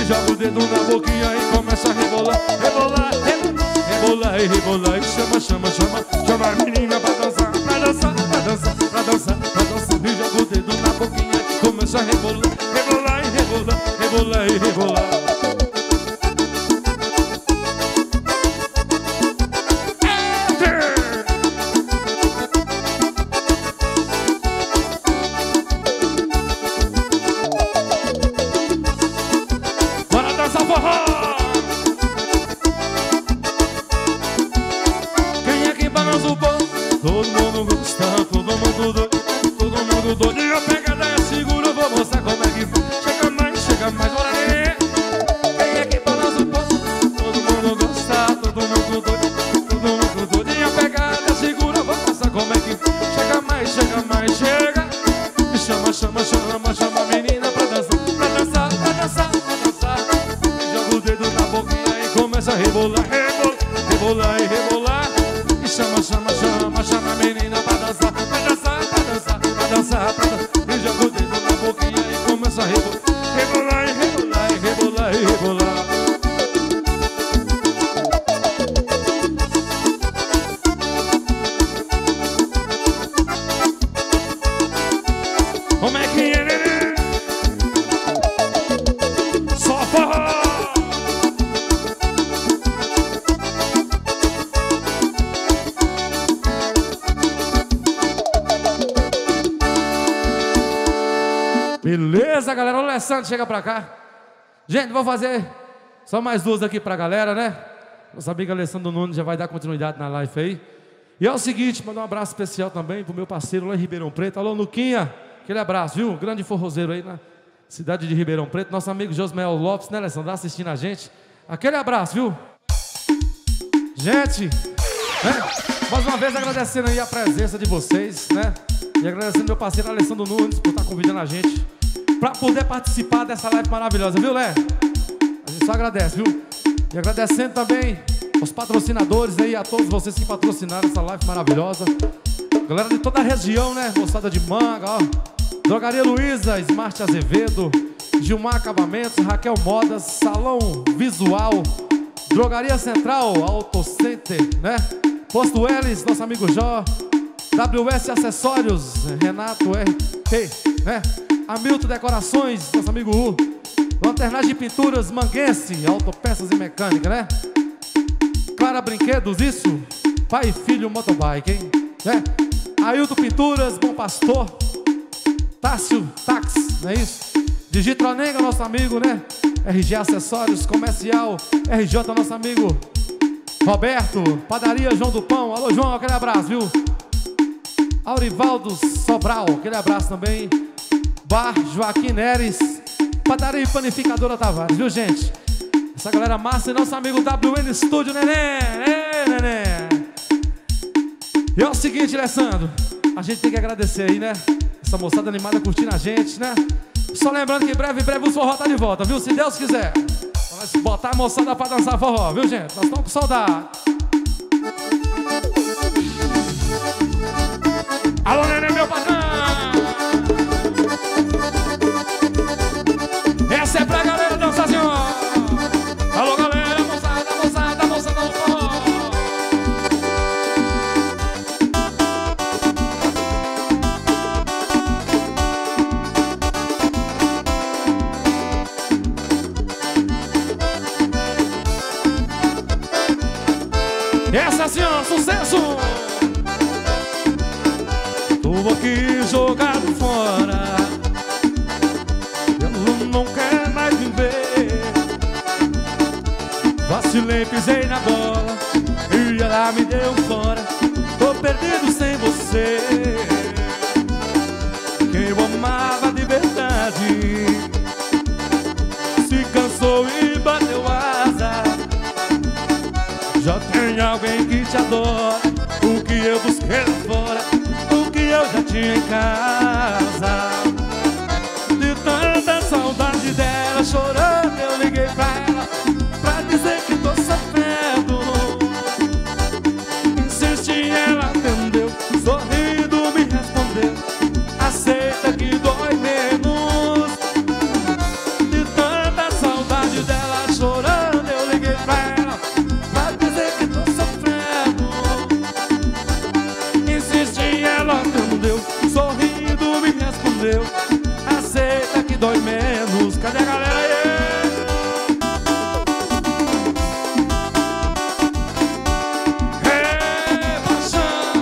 E joga o dedo na boquinha e começa a rebolar, rebolar, rebolar e rebolar. E chama, chama, chama, chama a menina pra dançar, pra dançar, pra dançar, pra dançar, pra dançar. E joga o dedo na boquinha e começa a rebolar, rebolar e rebolar, rebolar e rebolar. Todo mundo gosta, todo mundo doido. E a pegada é segura, eu vou mostrar como é que faz. Chega mais, bora ver. Quem é que balança o povo? Todo mundo gosta, todo mundo doido. E a pegada é segura, eu vou mostrar como é que faz. Chega mais, chega mais, chega. E chama, chama, chama, chama a menina pra dançar, pra dançar, pra dançar, pra dançar. E joga o dedo na boquinha e começa a rebolar, rebolar, rebolar e rebolar. Chama, chama, chama, chama a menina pra dançar, pra dançar, pra dançar, pra dançar, pra dançar. E joga o dedo na boquinha e começa a rebolar, rebolar, rebolar, rebolar, rebolar. Como é que é? Beleza, galera? O Alessandro chega pra cá. Gente, vou fazer só mais duas aqui pra galera, né? Nosso amigo Alessandro Nunes já vai dar continuidade na live aí. E é o seguinte, mandar um abraço especial também pro meu parceiro lá em Ribeirão Preto. Alô, Luquinha, aquele abraço, viu? Grande forrozeiro aí na cidade de Ribeirão Preto. Nosso amigo Josmael Lopes, né, Alessandro? Tá assistindo a gente. Aquele abraço, viu? Gente, né? Mais uma vez agradecendo aí a presença de vocês, né? E agradecendo meu parceiro Alessandro Nunes por estar convidando a gente para poder participar dessa live maravilhosa, viu, Lé? A gente só agradece, viu? E agradecendo também os patrocinadores aí, a todos vocês que patrocinaram essa live maravilhosa. Galera de toda a região, né? Moçada de Manga, ó. Drogaria Luiza, Smart Azevedo, Gilmar Acabamentos, Raquel Modas, Salão Visual, Drogaria Central, Auto Center, né? Posto Elis, nosso amigo Jó, WS Acessórios, Renato RK, né? Hamilton Decorações, nosso amigo U, Lanternagem de Pinturas, Manguense, Autopeças e Mecânica, né? Clara Brinquedos, isso, Pai e Filho Motobike, hein? Né? Ailton Pinturas, Bom Pastor, Tássio Tax, não é isso? Digitronega, nosso amigo, né? RG Acessórios, Comercial, RJ, nosso amigo Roberto, Padaria João do Pão. Alô, João, aquele abraço, viu? Aurivaldo Sobral, aquele abraço também. Bar Joaquim Neres, Padaria e Panificadora Tavares, viu, gente? Essa galera massa e nosso amigo WN Stúdio, Nenê! Ei, Nenê! E é o seguinte, Alessandro, a gente tem que agradecer aí, né? Essa moçada animada curtindo a gente, né? Só lembrando que em breve o forró tá de volta, viu? Se Deus quiser. Vamos botar a moçada pra dançar forró, viu, gente? Nós estamos com saudade. Alô, Nenê, meu patrão! Essa é pra galera dançar, senhor! Alô, galera, moçada, moçada, moçada do forró! Essa, senhora, sucesso! Tô aqui jogado fora, eu não quero mais viver. Vacilei, pisei na bola e ela me deu fora. Tô perdido sem você, quem eu amava de verdade se cansou e bateu asa. Já tem alguém que te adora, o que eu busquei lá fora, eu já tinha em casa. De tanta saudade dela, chorando eu liguei pra ela pra dizer que tô sofrendo. Insisti, ela atendeu, sorrindo me respondeu, aceita que dói menos. De tanta saudade dela, chorando eu liguei pra ela pra dizer que tô sofrendo. Insisti, ela atendeu, sorrindo me respondeu, aceita que dói menos. Cadê a galera aí? Hey, paixão.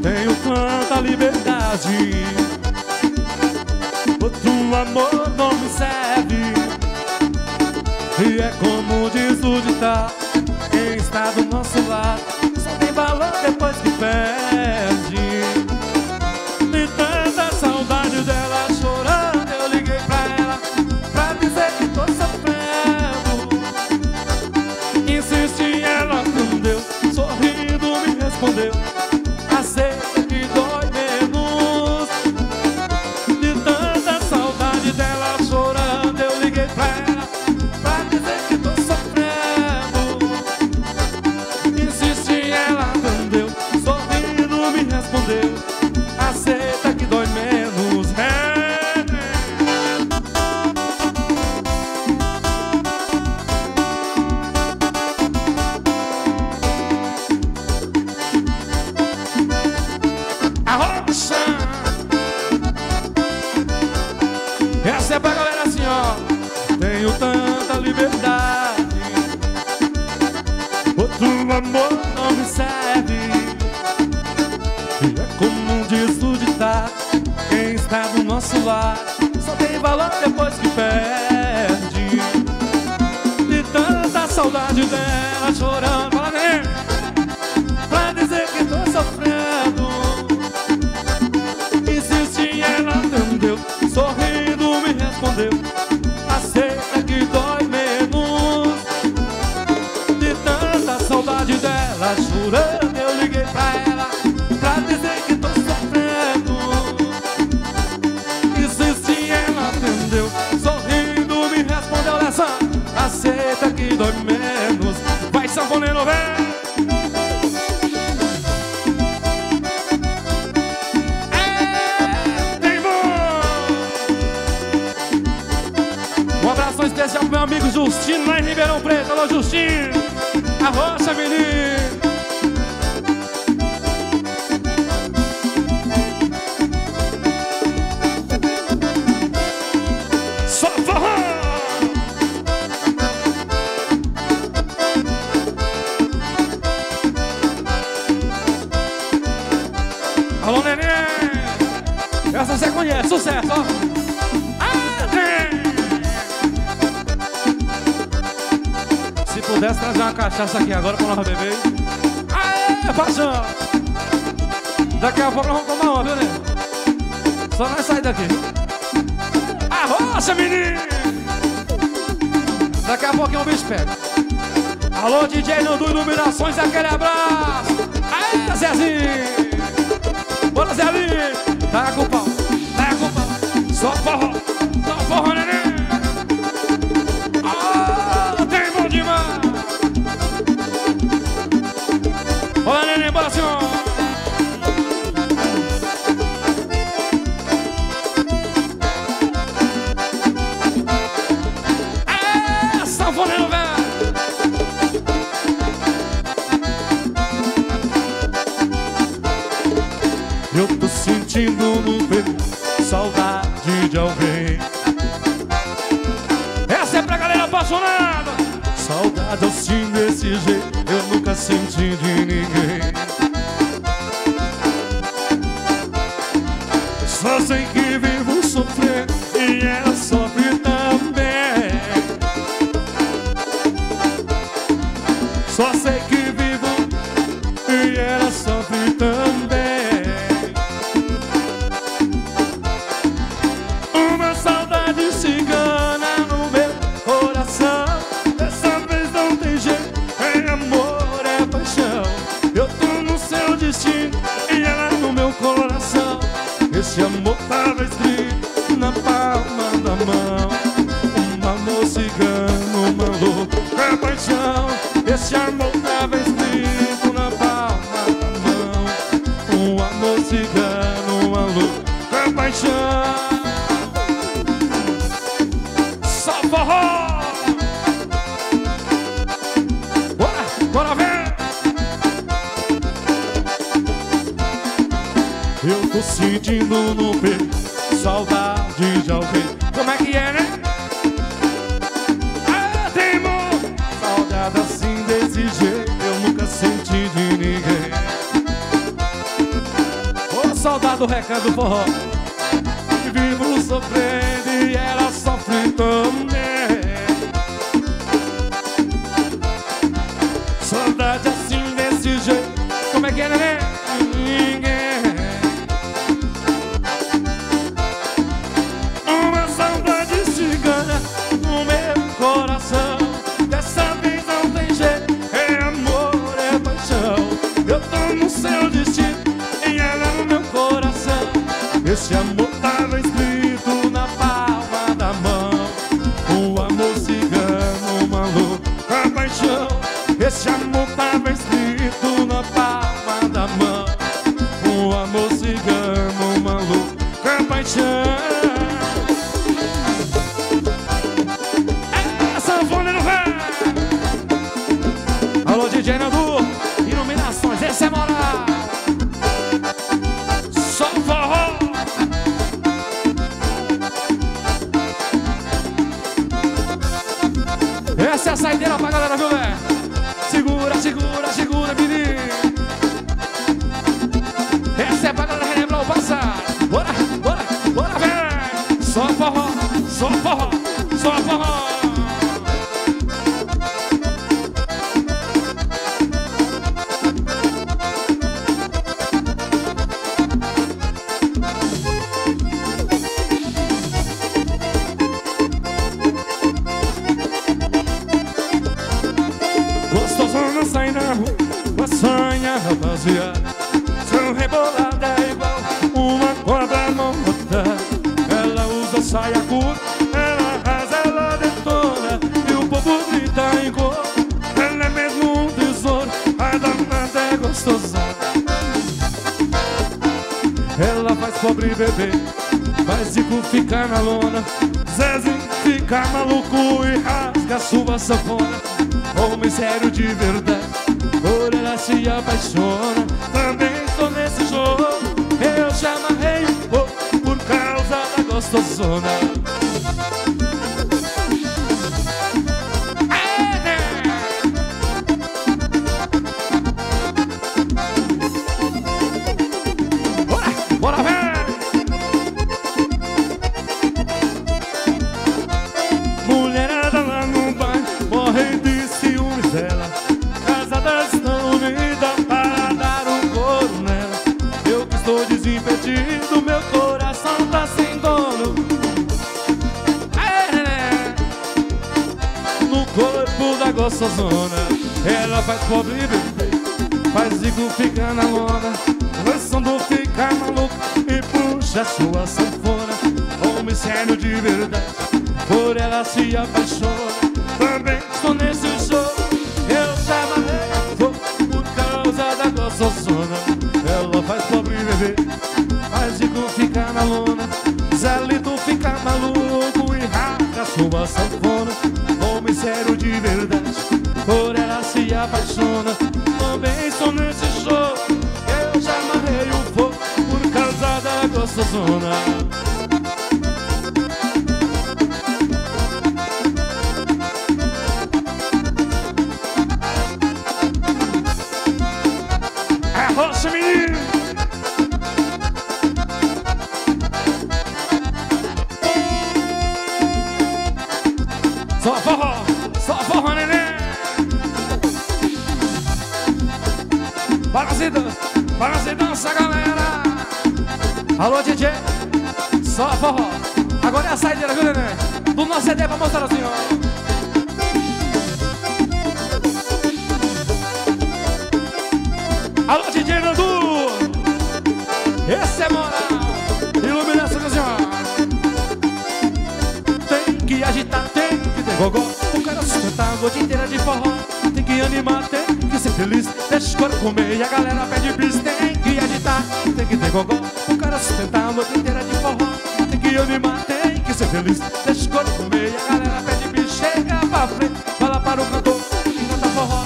Tenho tanta liberdade, o teu amor não me serve. E é como diz o ditado, quem está do nosso lado só tem valor depois que perde. De tanta saudade dela, chorando eu liguei pra ela pra dizer que tô sofrendo. Insisti, ela não deu, sorrindo me respondeu, aceita que dói menos. De tanta saudade dela, chorando eu liguei pra ela, aceita que dói menos. A rocha. Essa é pra galera assim, ó. Tenho tanta liberdade, percebe. E é comum disso o ditado: quem está do nosso lado só tem valor depois que perde. De tanta saudade dela chorando, fala, né? Pra dizer que tô sofrendo. Insisti, ela atendeu, sorrindo me respondeu: aceita que dói menos. De tanta saudade dela chorando, eu liguei pra ela pra dizer que tô sofrendo. Insisti, ela atendeu, sorrindo me respondeu: Alessandro, aceita que dói menos. Vai, sanfoneiro, vem! Especial pro meu amigo Justino lá em Ribeirão Preto. Alô, Justino, a rocha, menino. Só forró. Alô, Nenê. Essa você conhece, sucesso, ó. Se pudesse trazer uma cachaça aqui agora pra nós beber. Aê, paixão! Daqui a pouco nós vamos tomar uma, viu, né? Só nós sair daqui. Arrocha, menino! Daqui a pouquinho o bicho pega. Alô, DJ Nando, iluminações, aquele abraço! Aê, Zezinho! Bora, Zé Luiz! Taca o pau, taca o pau. Só forró, neném! Olá, Nenê, bora, senhor! É, sanfoneiro, velho! Eu tô sentindo no peito saudade de alguém. Essa é pra galera apaixonada! Saudade assim desse jeito eu nunca senti de ninguém. Só sei que vivo sofrer e ela sofre também. Só sei que vivo e ela sofre também. Uma saudade cigana no meu coração. E ela no meu coração. Esse amor tava escrito na palma da mão. Um amor cigano, uma louca paixão. Esse amor tava escrito na palma da mão. Um amor cigano, uma louca paixão. Só forró! Bora, bora ver! Eu tô sentindo no peito saudade de alguém. Como é que é, né? Ah, teimou! Saudade assim desse jeito eu nunca senti de ninguém. Ô, saudade do recado do forró. Vivo sofrendo e ela sofre também. Saudade assim desse jeito. Como é que é, né? Ninguém. Dessa vez não tem jeito, é amor, é paixão. Eu tô no seu destino e ela no meu coração. Esse amor tava escrito na palma da mão. O amor cigano, uma louca paixão. Esse amor tava escrito na palma da mão. O amor cigano, uma louca paixão. DJ Nando, iluminações, essa é moral. Só forró. Essa é a saideira pra galera, viu, velho? Segura, segura, segura, menino. só falar. Gostosona sai na rua, maçanha rapaziada, são rebolada igual uma cobra não botar. Ela usa saia curta, ela arrasa, ela detona, e o povo grita em cor, ela é mesmo um tesouro, a danada é gostosa. Ela faz pobre bebê, faz Zico ficar na lona, Zezinho fica maluco e rasga sua sanfona. Homem sério de verdade, por ela se apaixona. Também tô nesse jogo, eu já amarrei um pouco por causa da gostosona. Bora, velho! Mulherada lá no bar, morre de dela, casadas estão unidas para dar um couro nela. Eu que estou desimpedido, meu coração tá sem dono. No corpo da gostosona, ela faz pobre bebê, faz Igor ficar na lona, lançando ficar maluco e puxa sua sanfona. Homem sério de verdade, por ela se apaixona. Também estou nesse jogo, ela faz pobre bebê, faz Igor ficar na lona, Zé Luiz fica maluco e rasga sua sanfona. Homem sério de verdade, por ela se apaixona. Também sou nesse show, eu já amarrei o fogo por causa da gostosona. Só forró, neném. Para se dança, galera. Alô, DJ, só forró. Agora é a saideira, viu, neném? Do nosso CD pra mostrar assim, ó. Alô, DJ Nando. Esse é moral. Ilumina essa canção. Tem que agitar, tem que ter gogó. O cara sustenta a noite inteira de forró. Tem que animar, tem que ser feliz. Deixa o corpo comer e a galera pede bis. Tem que agitar, tem que ter gogó. O cara sustenta a noite inteira de forró. Tem que animar, tem que ser feliz. Deixa o corpo comer e a galera pede bis. Chega pra frente, fala para o cantor que canta forró.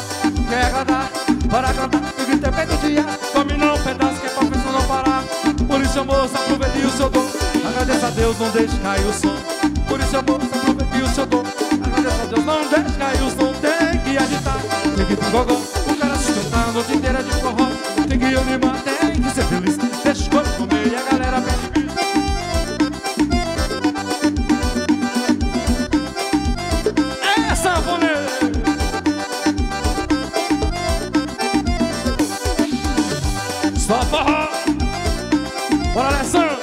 Quer agradar, para cantar. Domina um pedaço que é pra pessoa não parar. Por isso, amor, se aproveite o seu dom. Agradeça a Deus, não deixe cair o som. Por isso, amor, se aproveite o seu dom. Agradeça a Deus, não deixe cair o som. Tem que agitar, tem que ter gogó. O cara sustenta a noite inteira de forró. Tem que animar, tem que ser feliz. Deixa o corpo comer e a galera pede bis. É sanfoneiro. Só forró. Bora, Alessandro.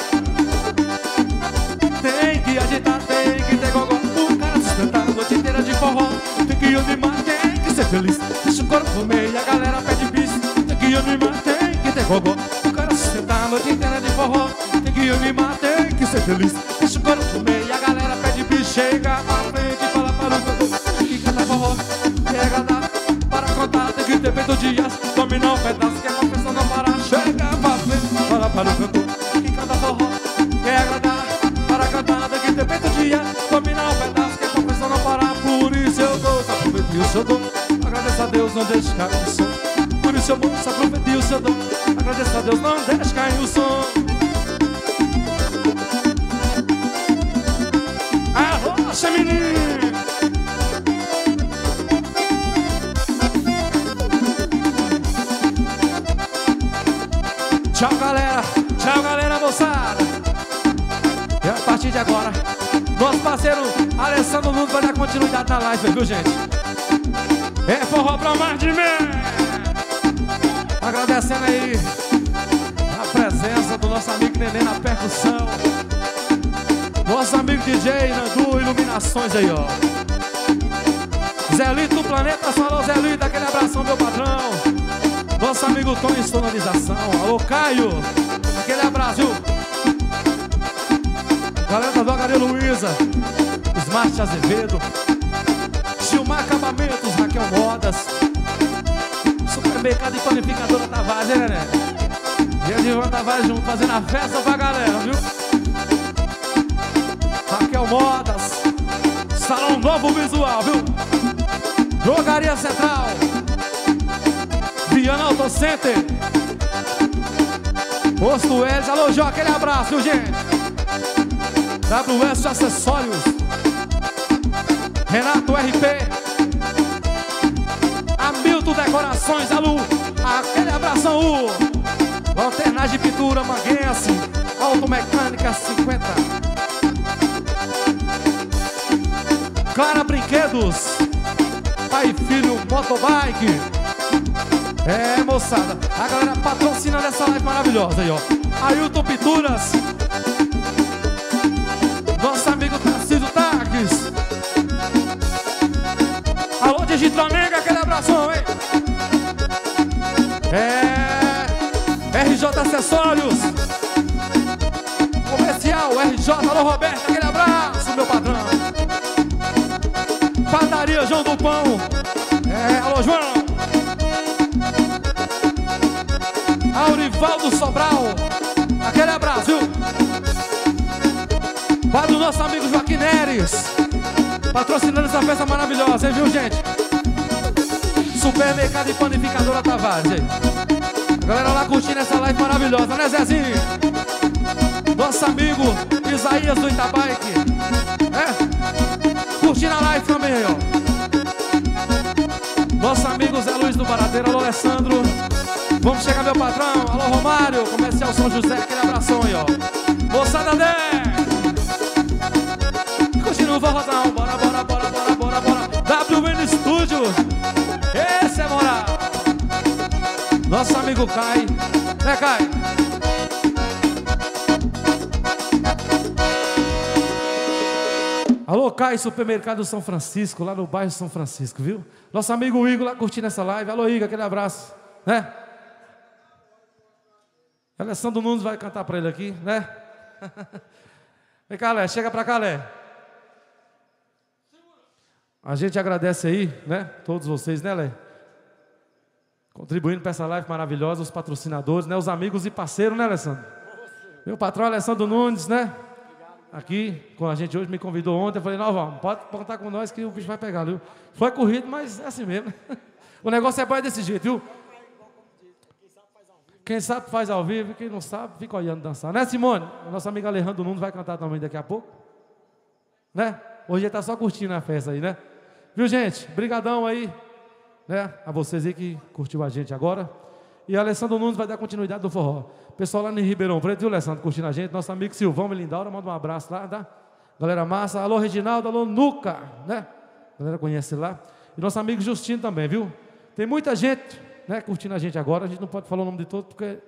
Tem que agitar, tem que ter gogó. O cara sustentar a noite inteira de forró. Tem que animar, tem que ser feliz. Deixa o corpo comer e a galera pede bis. Tem que animar, tem que ter gogó. O cara sustentar a noite inteira de forró. Tem que animar, tem que ser feliz. Deixa o corpo comer e a galera pede bis. Chega pra frente e fala para o cantor que canta forró. Chega lá para contar, tem que ter feito dias. Dominar um pedaço que é uma pessoa não parar. Chega pra frente, fala para o cantor que canta forró. Quer agradar, para cantar, tem que ter feito dias. Dominar um pedaço que é uma pessoa não parar. Por isso eu dou, se aproveite o seu dom. Agradeça a Deus, não deixe cair o som. Por isso eu vou, se aproveite o seu dom. Agradeça a Deus, não deixe cair o som. Arrocha, menino. Tchau galera moçada. E a partir de agora, nosso parceiro Alessandro continuidade na live, viu, gente? É forró pra mais de mim. Agradecendo aí a presença do nosso amigo Nenê na percussão. Nosso amigo DJ Nando, iluminações aí, ó. Zé Luiz do Planeta, falou Zé Luiz, daquele abração, meu patrão. Nosso amigo Tom em sonorização. Alô, Caio, aquele abraço, viu? Galera da Drogaria Luiza, Smart Azevedo, Gilmar Acabamentos, Raquel Modas, Supermercado e Panificadora Tavares, né, né? E Edivan Tavares junto, fazendo a festa pra galera, viu? Raquel Modas, Salão Novo Visual, viu? Drogaria Central, Viana Auto Center, Posto Elis, alô, Jó, aquele abraço, viu, gente? WS Acessórios, Renato RK, Hamilton Decorações, Alu, aquele abração, Lanternagem de Pintura, Manguense, Automecânica 50, Clara Brinquedos, Pai e Filho Motobike. É, moçada, a galera patrocina nessa live maravilhosa aí, ó. Ailton Pinturas, nosso amigo Tarcísio Taques. Alô, Digital Nega, aquele abração, hein? É... RJ Acessórios. Comercial, RJ. Alô, Roberto, aquele abraço, meu patrão. Padaria João do Pão. É, alô, João. Aurivaldo Sobral, aquele abraço, viu? Vai do nosso amigo Joaquim Neres, patrocinando essa festa maravilhosa, hein, viu, gente? Supermercado e Panificadora Tavares, hein? A galera lá curtindo essa live maravilhosa, né, Zezinho? Nosso amigo Isaías do Itabike, é? Curtindo a live também, ó. Nosso amigo Zé Luiz do Baradeiro, alô, Alessandro. Vamos chegar, meu patrão. Alô, Romário, comercial São José, aquele abração aí, ó. Moçada 10! Vai rodar um, bora, bora, bora, bora, bora, bora. WN Stúdio, esse é moral. Nosso amigo Kai, né, Kai? Alô, Kai, Supermercado São Francisco, lá no bairro São Francisco, viu? Nosso amigo Igor lá curtindo essa live. Alô, Igor, aquele abraço, né? Alessandro Nunes vai cantar pra ele aqui, né? Vem cá, Lé, chega pra cá, Lé. A gente agradece aí, né? Todos vocês, né, Lé? Contribuindo para essa live maravilhosa, os patrocinadores, né? Os amigos e parceiros, né, Alessandro? Meu patrão, Alessandro Nunes, né? Aqui com a gente hoje, me convidou ontem. Eu falei, não, vamos, pode contar com nós que o bicho vai pegar, viu? Foi corrido, mas é assim mesmo. O negócio é bom desse jeito, viu? Quem sabe faz ao vivo, quem não sabe fica olhando dançar, né, Simone? O nosso amigo Alejandro Nunes vai cantar também daqui a pouco, né? Hoje ele tá só curtindo a festa aí, né? Viu, gente? Brigadão aí, né? A vocês aí que curtiu a gente agora. E a Alessandro Nunes vai dar continuidade do forró. Pessoal lá em Ribeirão Preto, viu, Alessandro? Curtindo a gente. Nosso amigo Silvão e Lindaura, manda um abraço lá, tá? Galera massa. Alô, Reginaldo, alô, Nuca, né? A galera conhece lá. E nosso amigo Justino também, viu? Tem muita gente, né, curtindo a gente agora. A gente não pode falar o nome de todos, porque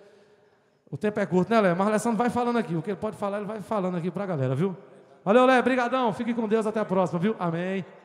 o tempo é curto, né, Léo? Mas o Alessandro vai falando aqui. O que ele pode falar, ele vai falando aqui pra galera, viu? Valeu, Lé, brigadão. Fique com Deus, até a próxima, viu? Amém.